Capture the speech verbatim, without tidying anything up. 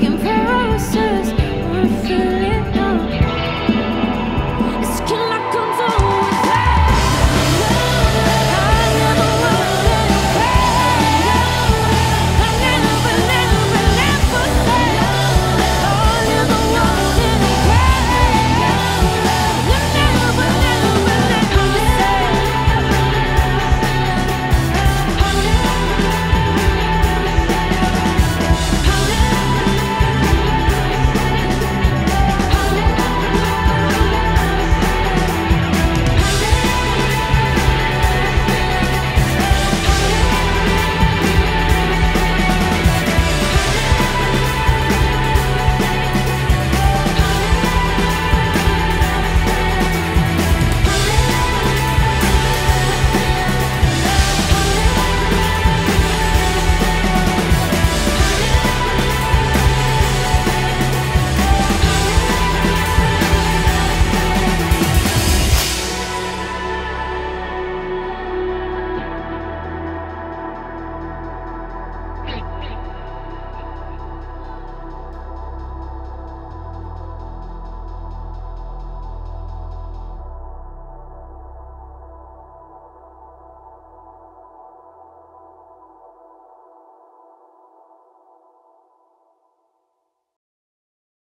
looking for